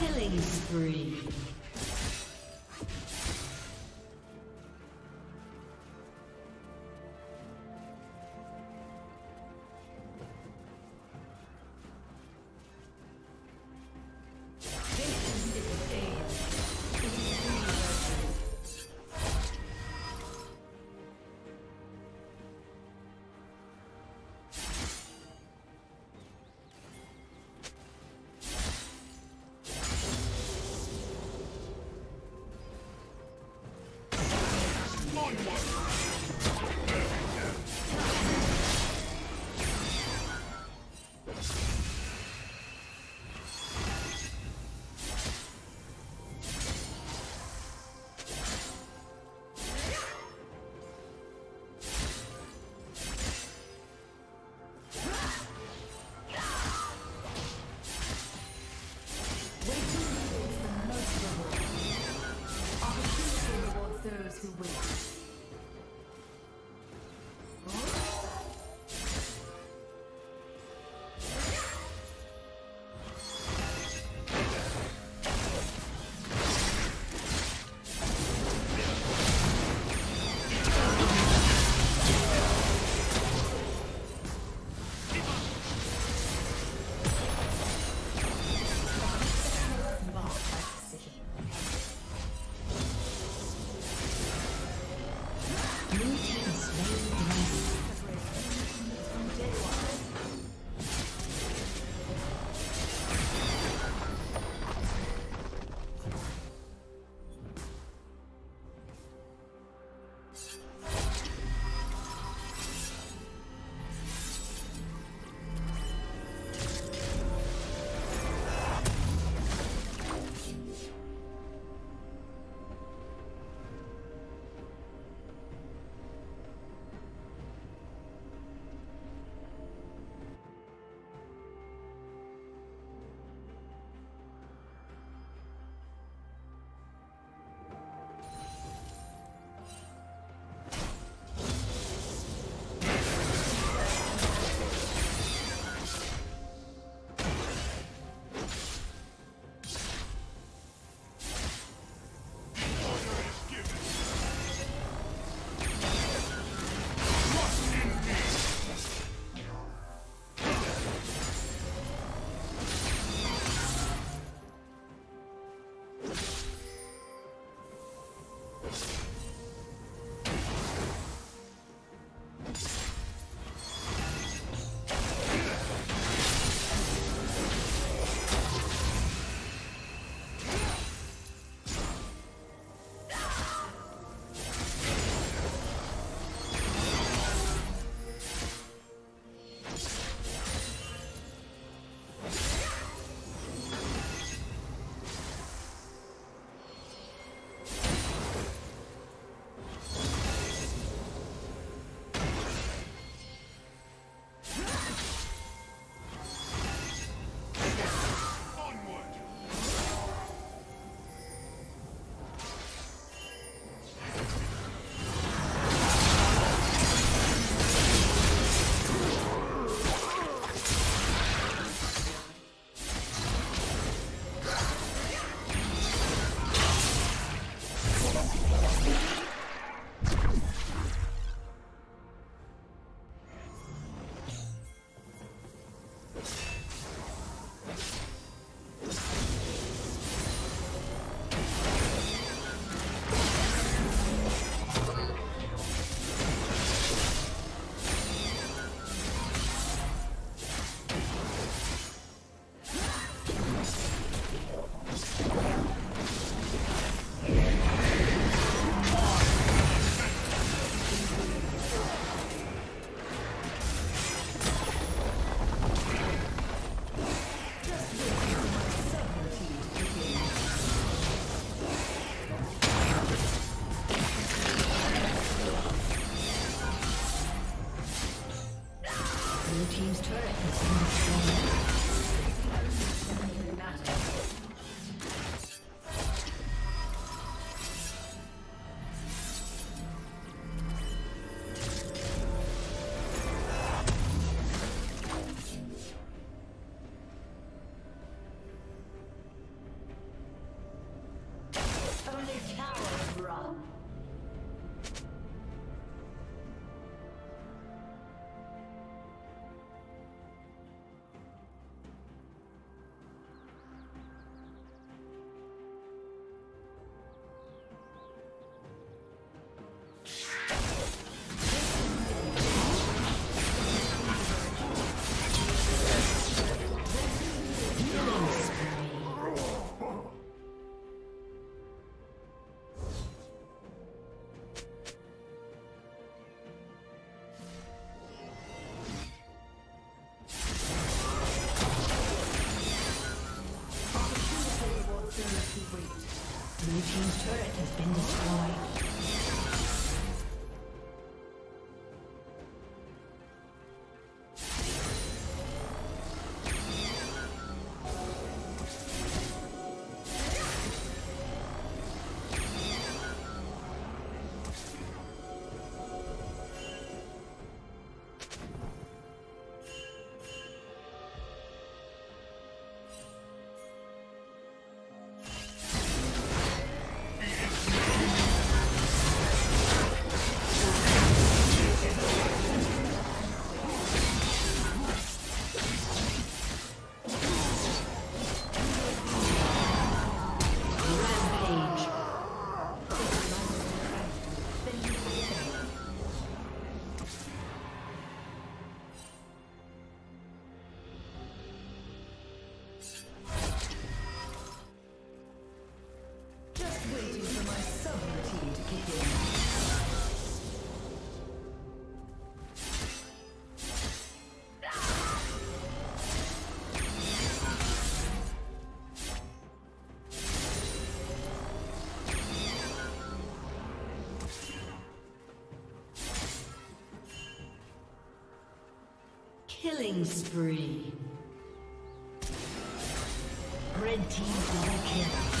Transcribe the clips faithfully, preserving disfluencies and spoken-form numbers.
Killing spree. team's turret has been destroyed. Killing spree. Red team double kill.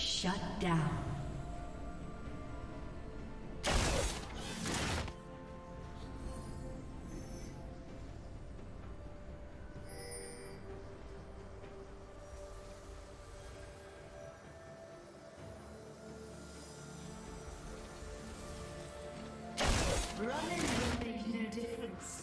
Shut down. Running will make no difference.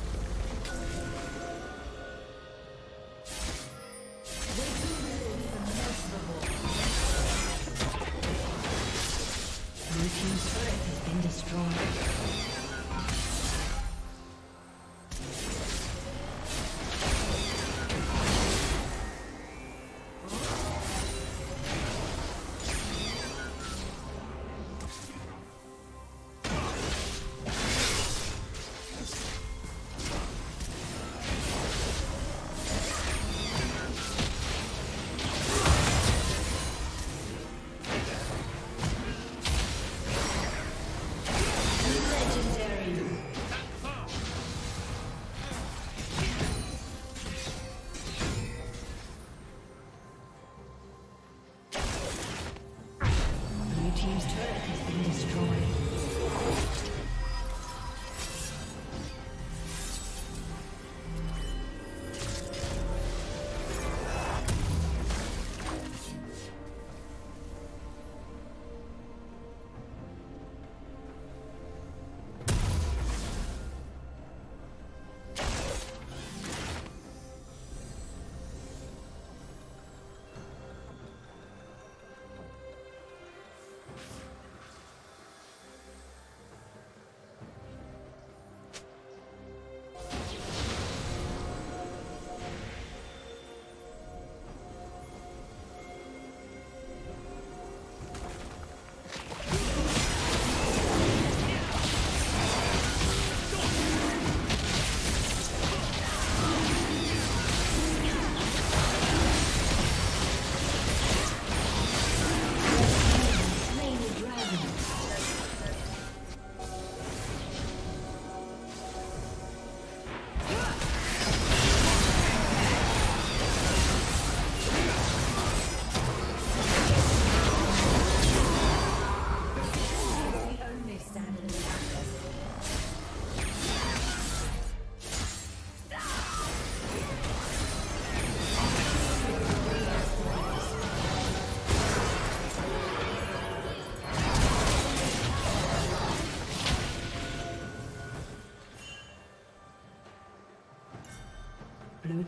Blue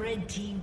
Red team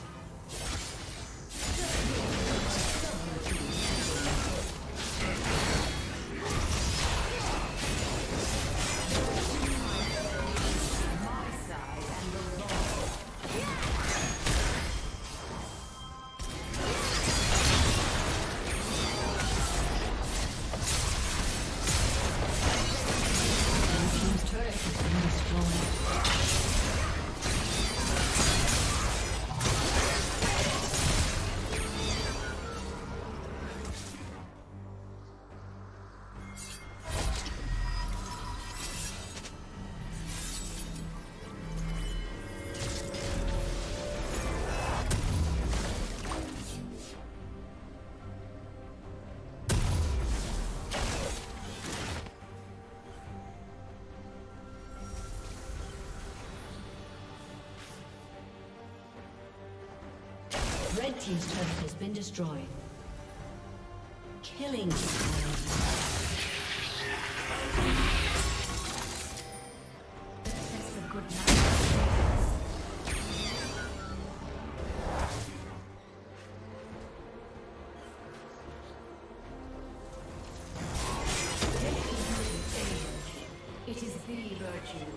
Red team's turret has been destroyed. Killing. It is the virtue.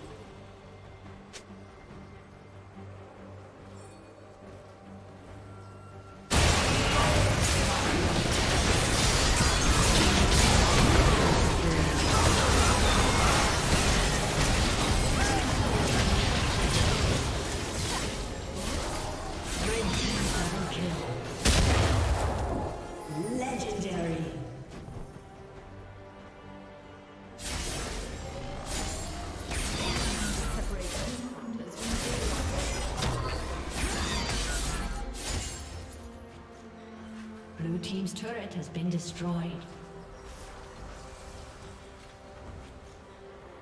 Blue team's turret has been destroyed.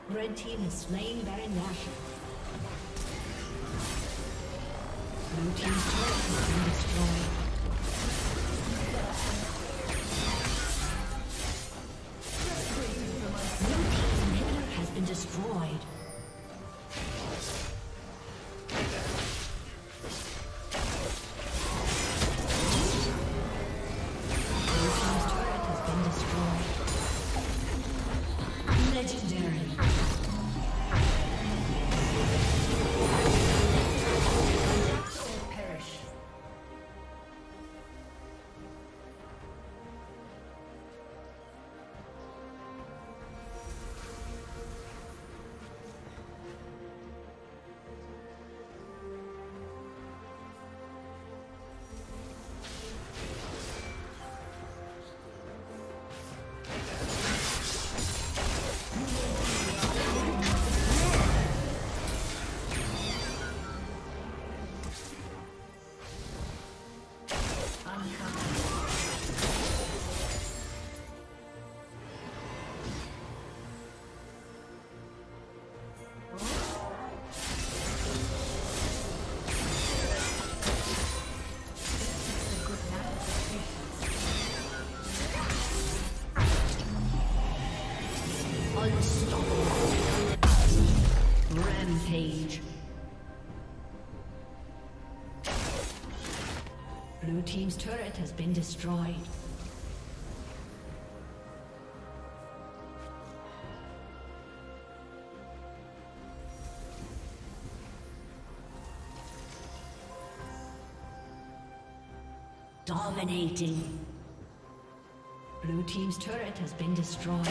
Red team has slain Baron Nashor. Blue team's turret has been destroyed. Destroyed. Blue team's turret has been destroyed. Dominating. Blue team's turret has been destroyed.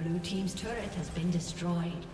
Blue team's turret has been destroyed.